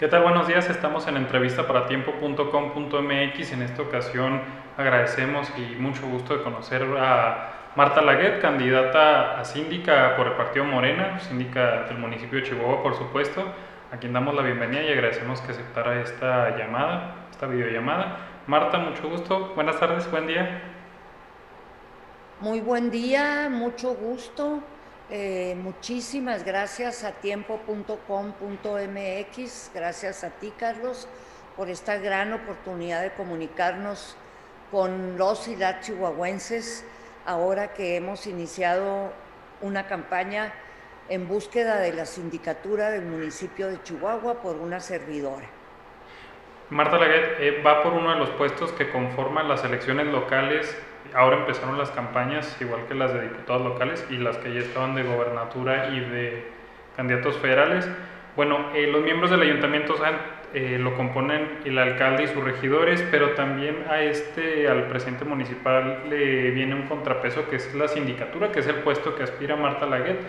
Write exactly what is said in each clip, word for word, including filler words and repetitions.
¿Qué tal? Buenos días, estamos en entrevista para tiempo punto com punto m x. En esta ocasión agradecemos y mucho gusto de conocer a Martha Laguette, candidata a síndica por el partido Morena, síndica del municipio de Chihuahua, por supuesto, a quien damos la bienvenida y agradecemos que aceptara esta llamada, esta videollamada. Martha, mucho gusto, buenas tardes, buen día. Muy buen día, mucho gusto, eh, muchísimas gracias a tiempo punto com punto m x, gracias a ti, Carlos, por esta gran oportunidad de comunicarnos con los y las chihuahuenses ahora que hemos iniciado una campaña en búsqueda de la sindicatura del municipio de Chihuahua por una servidora. Martha Laguette eh, va por uno de los puestos que conforman las elecciones locales. Ahora empezaron las campañas, igual que las de diputados locales y las que ya estaban de gobernatura y de candidatos federales. Bueno, eh, los miembros del ayuntamiento han, eh, lo componen el alcalde y sus regidores, pero también a este, al presidente municipal le viene un contrapeso que es la sindicatura, que es el puesto que aspira Martha Laguette.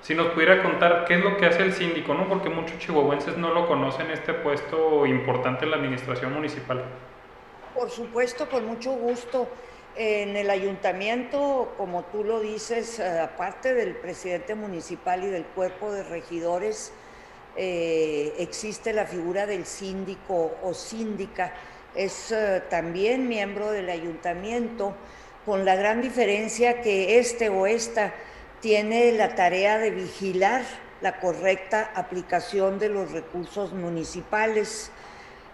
Si nos pudiera contar qué es lo que hace el síndico, ¿no? Porque muchos chihuahuenses no lo conocen, este puesto importante en la administración municipal. Por supuesto, con mucho gusto. En el ayuntamiento, como tú lo dices, aparte del presidente municipal y del cuerpo de regidores, eh, existe la figura del síndico o síndica. Es eh, también miembro del ayuntamiento, con la gran diferencia que este o esta tiene la tarea de vigilar la correcta aplicación de los recursos municipales.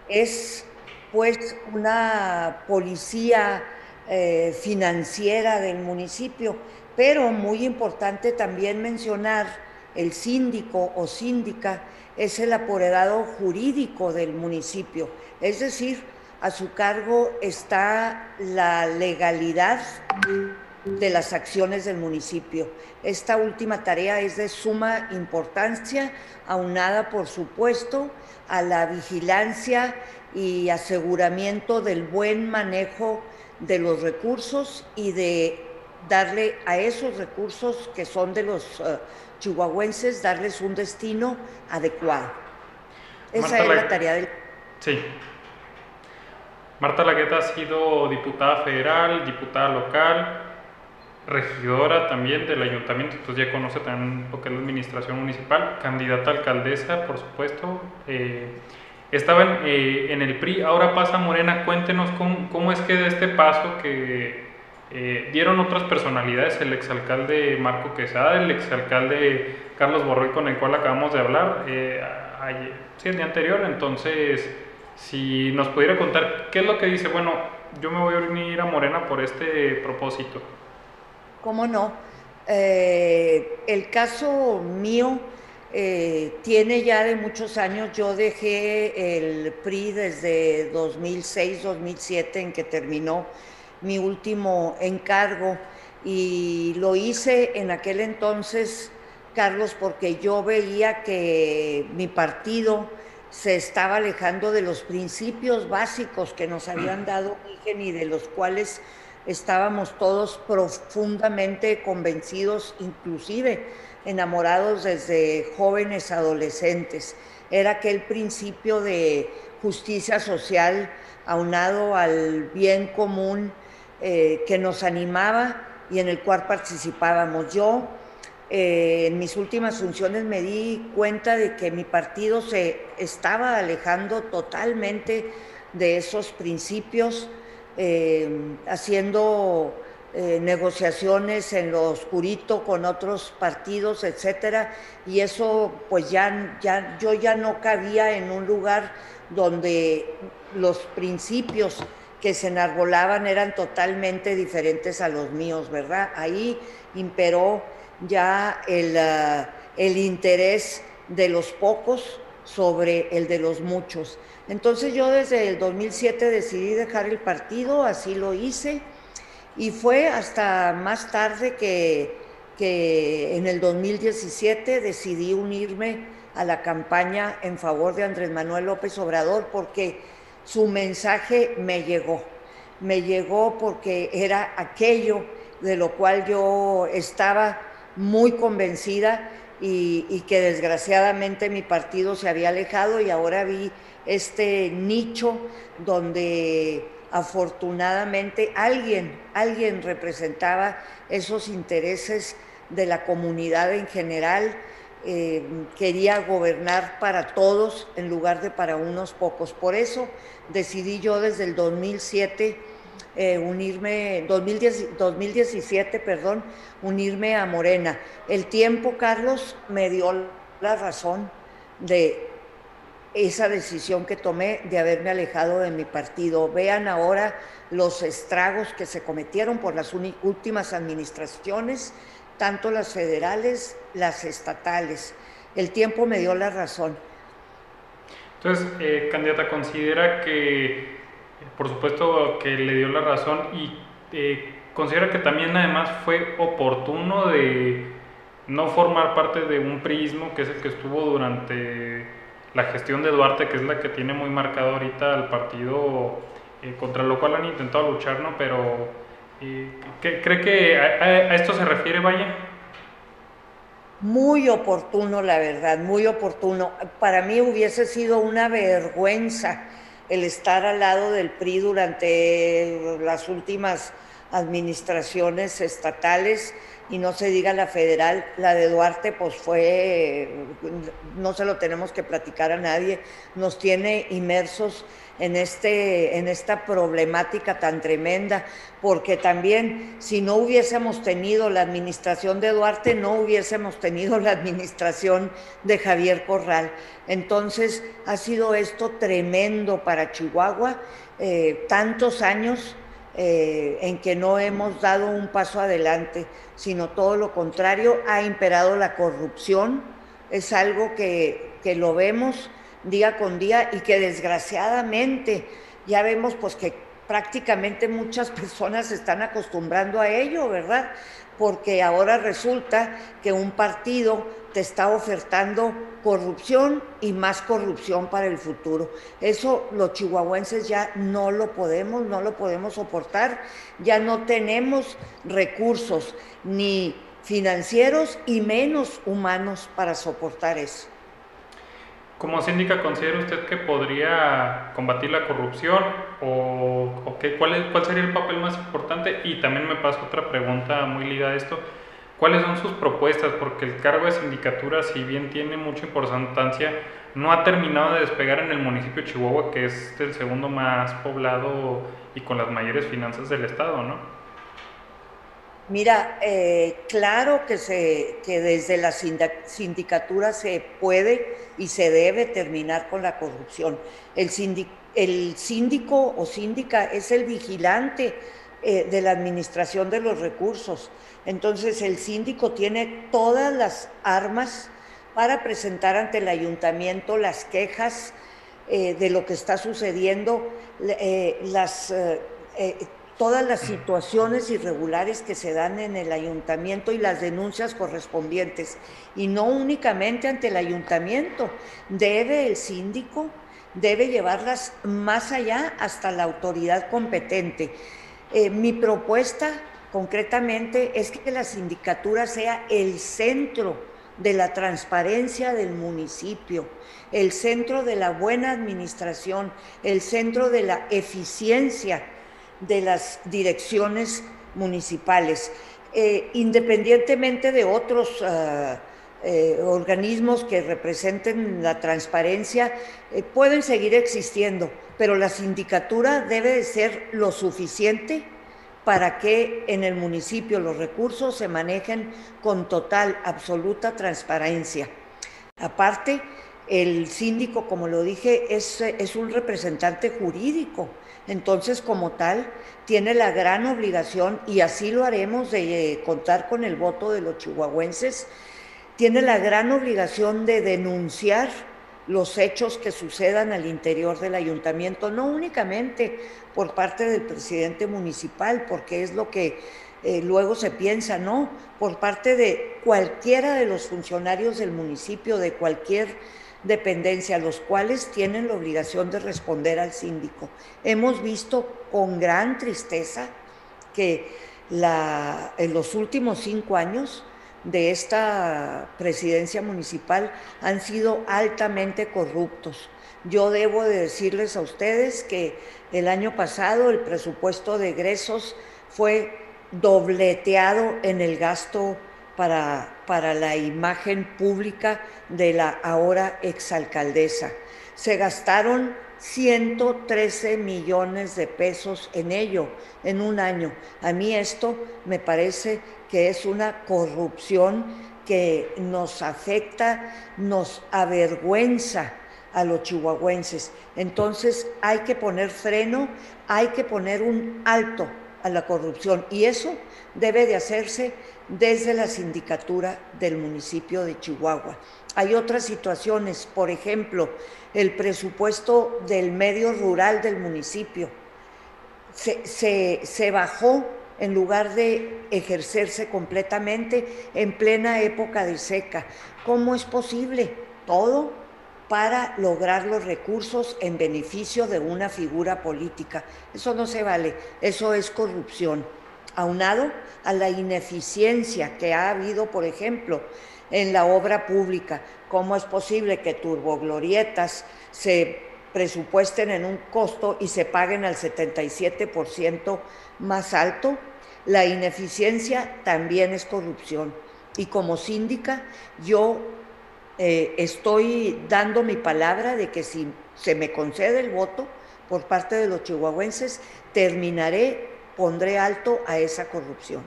Es, pues, una policía Eh, financiera del municipio, pero muy importante también mencionar, el síndico o síndica es el apoderado jurídico del municipio, es decir, a su cargo está la legalidad de las acciones del municipio. Esta última tarea es de suma importancia, aunada, por supuesto, a la vigilancia y aseguramiento del buen manejo de los recursos y de darle a esos recursos que son de los uh, chihuahuenses, darles un destino adecuado. Esa Martha es Laguette. La tarea del... Sí. Martha Laguette ha sido diputada federal, diputada local, regidora también del ayuntamiento, entonces ya conoce también lo que es la administración municipal, candidata a alcaldesa, por supuesto, eh, Estaba en, eh, en el P R I, ahora pasa Morena. Cuéntenos cómo, cómo es que de este paso que eh, dieron otras personalidades, el exalcalde Marco Quezada, el exalcalde Carlos Borroy, con el cual acabamos de hablar, eh, ayer, sí, el día anterior. Entonces, si nos pudiera contar qué es lo que dice, bueno, yo me voy a unir a Morena por este propósito. ¿Cómo no? Eh, el caso mío... Eh, tiene ya de muchos años. Yo dejé el P R I desde dos mil seis, dos mil siete, en que terminó mi último encargo, y lo hice en aquel entonces, Carlos, porque yo veía que mi partido se estaba alejando de los principios básicos que nos habían dado origen y de los cuales estábamos todos profundamente convencidos, inclusive enamorados desde jóvenes adolescentes. Era aquel principio de justicia social aunado al bien común eh, que nos animaba y en el cual participábamos. Yo eh, en mis últimas funciones me di cuenta de que mi partido se estaba alejando totalmente de esos principios, eh, haciendo... Eh, negociaciones en lo oscurito con otros partidos, etcétera, y eso, pues ya, ya yo ya no cabía en un lugar donde los principios que se enarbolaban eran totalmente diferentes a los míos, ¿verdad? Ahí imperó ya el, uh, el interés de los pocos sobre el de los muchos. Entonces yo desde el dos mil siete decidí dejar el partido, así lo hice. Y fue hasta más tarde que, que en el dos mil diecisiete decidí unirme a la campaña en favor de Andrés Manuel López Obrador, porque su mensaje me llegó. Me llegó porque era aquello de lo cual yo estaba muy convencida y, y que desgraciadamente mi partido se había alejado, y ahora vi este nicho donde afortunadamente alguien, alguien representaba esos intereses de la comunidad en general. Eh, quería gobernar para todos en lugar de para unos pocos. Por eso decidí yo desde el dos mil siete eh, unirme, dos mil diez, dos mil diecisiete, perdón, unirme a Morena. El tiempo, Carlos, me dio la razón de esa decisión que tomé de haberme alejado de mi partido. Vean ahora los estragos que se cometieron por las últimas administraciones, tanto las federales, las estatales. El tiempo me dio la razón. Entonces, eh, candidata, considera que, por supuesto que le dio la razón, y eh, considera que también además fue oportuno de no formar parte de un priismo que es el que estuvo durante la gestión de Duarte, que es la que tiene muy marcado ahorita al partido, eh, contra lo cual han intentado luchar, ¿no? Pero... ¿cree que a esto se refiere, vaya? Muy oportuno, la verdad, muy oportuno. Para mí hubiese sido una vergüenza el estar al lado del P R I durante las últimas administraciones estatales, y no se diga la federal. La de Duarte pues fue, no se lo tenemos que platicar a nadie, nos tiene inmersos en, este, en esta problemática tan tremenda, porque también si no hubiésemos tenido la administración de Duarte, no hubiésemos tenido la administración de Javier Corral. Entonces ha sido esto tremendo para Chihuahua, eh, tantos años Eh, en que no hemos dado un paso adelante, sino todo lo contrario, ha imperado la corrupción. Es algo que, que lo vemos día con día, y que desgraciadamente ya vemos pues que prácticamente muchas personas se están acostumbrando a ello, ¿verdad? Porque ahora resulta que un partido te está ofertando corrupción y más corrupción para el futuro. Eso los chihuahuenses ya no lo podemos, no lo podemos soportar. Ya no tenemos recursos ni financieros y menos humanos para soportar eso. Como síndica, ¿considera usted que podría combatir la corrupción? ¿O, o qué, cuál, es, cuál sería el papel más importante? Y también me pasa otra pregunta muy ligada a esto. ¿Cuáles son sus propuestas? Porque el cargo de sindicatura, si bien tiene mucha importancia, no ha terminado de despegar en el municipio de Chihuahua, que es el segundo más poblado y con las mayores finanzas del estado, ¿no? Mira, eh, claro que, se, que desde la sindicatura se puede y se debe terminar con la corrupción. El, sindic, el síndico o síndica es el vigilante eh, de la administración de los recursos. Entonces el síndico tiene todas las armas para presentar ante el ayuntamiento las quejas eh, de lo que está sucediendo, eh, las, eh, eh, todas las situaciones irregulares que se dan en el ayuntamiento y las denuncias correspondientes. Y no únicamente ante el ayuntamiento, debe el síndico, debe llevarlas más allá hasta la autoridad competente. Eh, mi propuesta concretamente es que la sindicatura sea el centro de la transparencia del municipio, el centro de la buena administración, el centro de la eficiencia de las direcciones municipales, eh, independientemente de otros uh, eh, organismos que representen la transparencia. Eh, pueden seguir existiendo, pero la sindicatura debe de ser lo suficiente para que en el municipio los recursos se manejen con total, absoluta transparencia. Aparte, el síndico, como lo dije, es, es un representante jurídico. Entonces, como tal, tiene la gran obligación, y así lo haremos, de contar con el voto de los chihuahuenses, tiene la gran obligación de denunciar los hechos que sucedan al interior del ayuntamiento, no únicamente por parte del presidente municipal, porque es lo que eh, luego se piensa, no, por parte de cualquiera de los funcionarios del municipio, de cualquier dependencia, los cuales tienen la obligación de responder al síndico. Hemos visto con gran tristeza que la, en los últimos cinco años de esta presidencia municipal han sido altamente corruptos. Yo debo de decirles a ustedes que el año pasado el presupuesto de egresos fue dobleteado en el gasto para, para la imagen pública de la ahora exalcaldesa. Se gastaron ciento trece millones de pesos en ello, en un año. A mí esto me parece que es una corrupción que nos afecta, nos avergüenza a los chihuahuenses. Entonces hay que poner freno, hay que poner un alto a la corrupción, y eso debe de hacerse desde la sindicatura del municipio de Chihuahua. Hay otras situaciones, por ejemplo, el presupuesto del medio rural del municipio se, se, se bajó en lugar de ejercerse completamente en plena época de seca. ¿Cómo es posible? Todo para lograr los recursos en beneficio de una figura política. Eso no se vale, eso es corrupción. Aunado a la ineficiencia que ha habido, por ejemplo, en la obra pública. ¿Cómo es posible que turboglorietas se presupuesten en un costo y se paguen al setenta y siete por ciento más alto? La ineficiencia también es corrupción. Y como síndica, yo Eh, estoy dando mi palabra de que si se me concede el voto por parte de los chihuahuenses, terminaré, pondré alto a esa corrupción.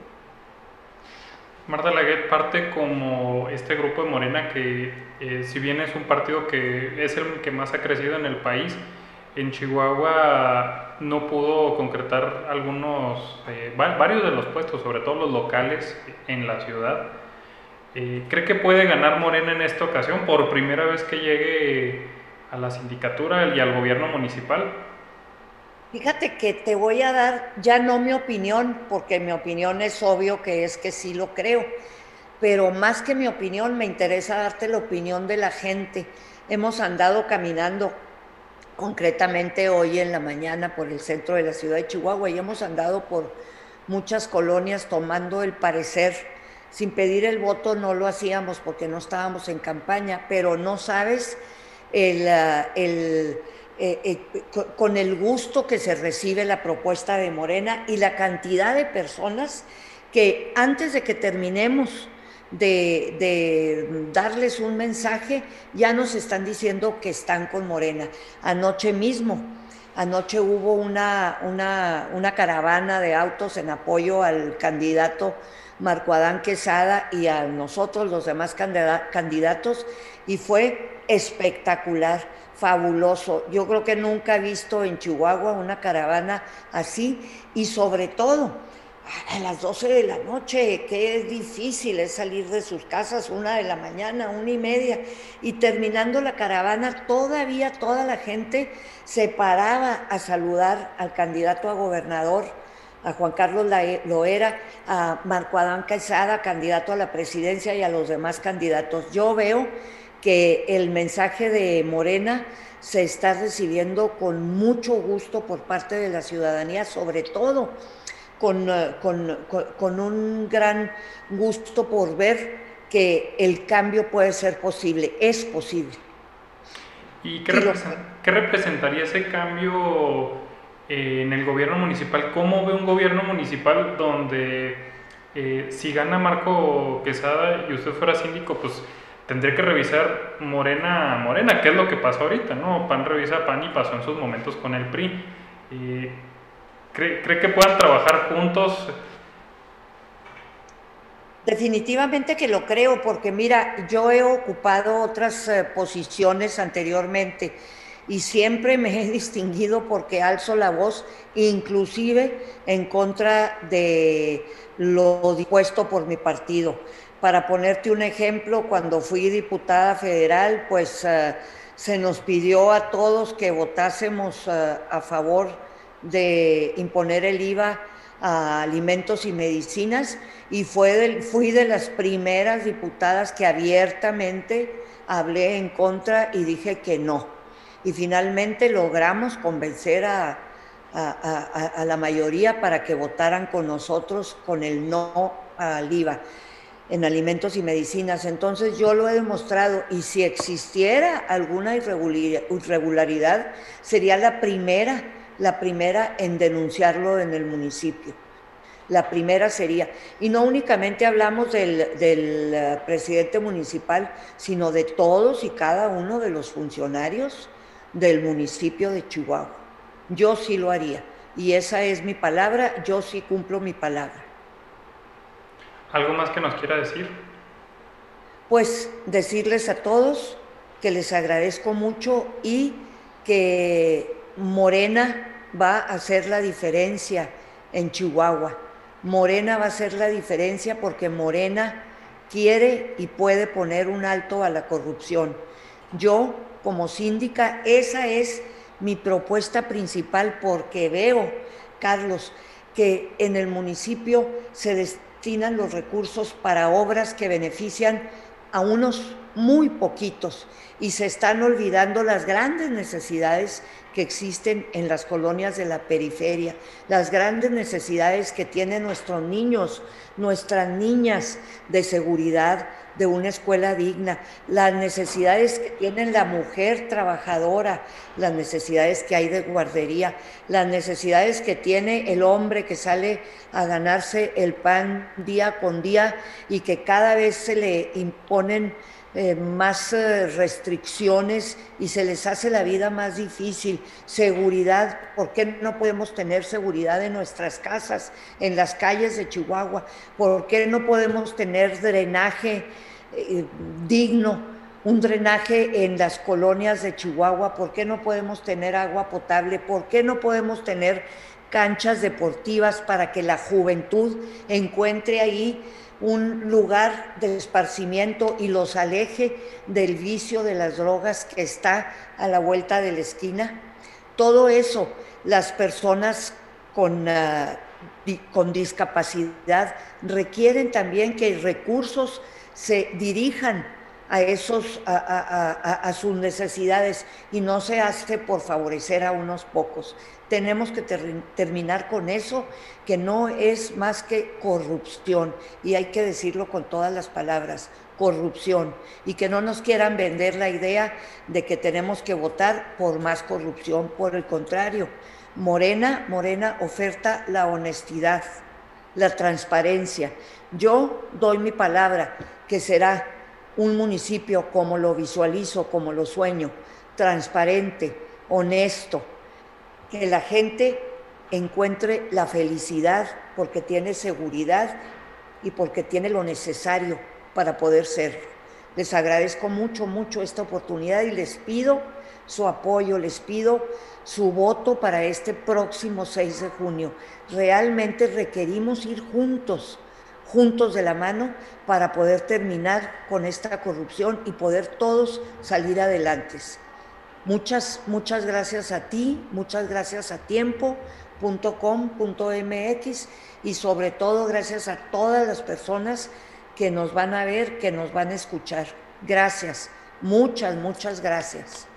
Martha Laguette parte como este grupo de Morena que, eh, si bien es un partido que es el que más ha crecido en el país, en Chihuahua no pudo concretar algunos, eh, varios de los puestos, sobre todo los locales en la ciudad. Eh, ¿Cree que puede ganar Morena en esta ocasión por primera vez que llegue a la sindicatura y al gobierno municipal? Fíjate que te voy a dar ya no mi opinión, porque mi opinión es obvio que es que sí lo creo, pero más que mi opinión me interesa darte la opinión de la gente. Hemos andado caminando concretamente hoy en la mañana por el centro de la ciudad de Chihuahua y hemos andado por muchas colonias tomando el parecer. Sin pedir el voto no lo hacíamos porque no estábamos en campaña, pero no sabes el, el, el, el, con el gusto que se recibe la propuesta de Morena y la cantidad de personas que antes de que terminemos de, de darles un mensaje ya nos están diciendo que están con Morena. Anoche mismo, anoche hubo una, una, una caravana de autos en apoyo al candidato Marco Adán Quezada y a nosotros los demás candidatos, y fue espectacular, fabuloso. Yo creo que nunca he visto en Chihuahua una caravana así, y sobre todo a las doce de la noche, que difícil es salir de sus casas, una de la mañana, una y media, y terminando la caravana todavía toda la gente se paraba a saludar al candidato a gobernador, a Juan Carlos Loera, a Marco Adán Quezada, candidato a la presidencia, y a los demás candidatos. Yo veo que el mensaje de Morena se está recibiendo con mucho gusto por parte de la ciudadanía, sobre todo con, con, con, con un gran gusto por ver que el cambio puede ser posible, es posible. ¿Y qué, represent- qué representaría ese cambio en el gobierno municipal? ¿Cómo ve un gobierno municipal donde eh, si gana Marco Quezada y usted fuera síndico, pues tendría que revisar Morena a Morena, que es lo que pasa ahorita, ¿no? PAN revisa PAN y pasó en sus momentos con el P R I. Eh, ¿cree, ¿Cree que puedan trabajar juntos? Definitivamente que lo creo, porque mira, yo he ocupado otras eh, posiciones anteriormente, y siempre me he distinguido porque alzo la voz, inclusive en contra de lo dispuesto por mi partido. Para ponerte un ejemplo, cuando fui diputada federal, pues uh, se nos pidió a todos que votásemos uh, a favor de imponer el IVA a alimentos y medicinas, y fue de, fui de las primeras diputadas que abiertamente hablé en contra y dije que no. Y finalmente logramos convencer a, a, a, a la mayoría para que votaran con nosotros con el no al IVA. en alimentos y medicinas. Entonces yo lo he demostrado, y si existiera alguna irregularidad, sería la primera, la primera en denunciarlo en el municipio. La primera sería, y no únicamente hablamos del, del presidente municipal, sino de todos y cada uno de los funcionarios del municipio de Chihuahua. Yo sí lo haría, y esa es mi palabra, yo sí cumplo mi palabra. ¿Algo más que nos quiera decir? Pues decirles a todos que les agradezco mucho y que Morena va a hacer la diferencia en Chihuahua. Morena va a hacer la diferencia porque Morena quiere y puede poner un alto a la corrupción. Yo, como síndica, esa es mi propuesta principal, porque veo, Carlos, que en el municipio se destaca destinan los recursos para obras que benefician a unos muy poquitos y se están olvidando las grandes necesidades que existen en las colonias de la periferia, las grandes necesidades que tienen nuestros niños, nuestras niñas, de seguridad, de una escuela digna, las necesidades que tiene la mujer trabajadora, las necesidades que hay de guardería, las necesidades que tiene el hombre que sale a ganarse el pan día con día y que cada vez se le imponen Eh, más eh, restricciones y se les hace la vida más difícil. Seguridad, ¿por qué no podemos tener seguridad en nuestras casas, en las calles de Chihuahua? ¿Por qué no podemos tener drenaje eh, digno, un drenaje en las colonias de Chihuahua? ¿Por qué no podemos tener agua potable? ¿Por qué no podemos tener canchas deportivas para que la juventud encuentre ahí un lugar de esparcimiento y los aleje del vicio de las drogas que está a la vuelta de la esquina? Todo eso, las personas con, uh, di- con discapacidad requieren también que recursos se dirijan a, esos, a, a, a, a sus necesidades y no se hace por favorecer a unos pocos. Tenemos que ter- terminar con eso, que no es más que corrupción, y hay que decirlo con todas las palabras, corrupción, y que no nos quieran vender la idea de que tenemos que votar por más corrupción. Por el contrario, Morena, Morena oferta la honestidad, la transparencia. Yo doy mi palabra que será un municipio, como lo visualizo, como lo sueño, transparente, honesto, que la gente encuentre la felicidad porque tiene seguridad y porque tiene lo necesario para poder serlo. Les agradezco mucho, mucho esta oportunidad y les pido su apoyo, les pido su voto para este próximo seis de junio. Realmente requerimos ir juntos, juntos de la mano, para poder terminar con esta corrupción y poder todos salir adelante. Muchas, muchas gracias a ti, muchas gracias a tiempo punto com punto m x y sobre todo gracias a todas las personas que nos van a ver, que nos van a escuchar. Gracias, muchas, muchas gracias.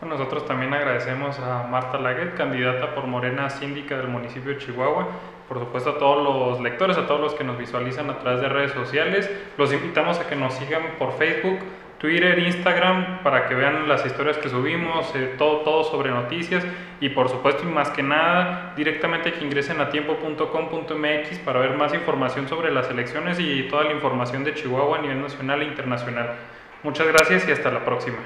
Nosotros también agradecemos a Martha Laguette, candidata por Morena, síndica del municipio de Chihuahua. Por supuesto, a todos los lectores, a todos los que nos visualizan a través de redes sociales, los invitamos a que nos sigan por Facebook, Twitter, Instagram, para que vean las historias que subimos, eh, todo, todo sobre noticias, y por supuesto, y más que nada, directamente que ingresen a tiempo punto com punto m x para ver más información sobre las elecciones y toda la información de Chihuahua a nivel nacional e internacional. Muchas gracias y hasta la próxima.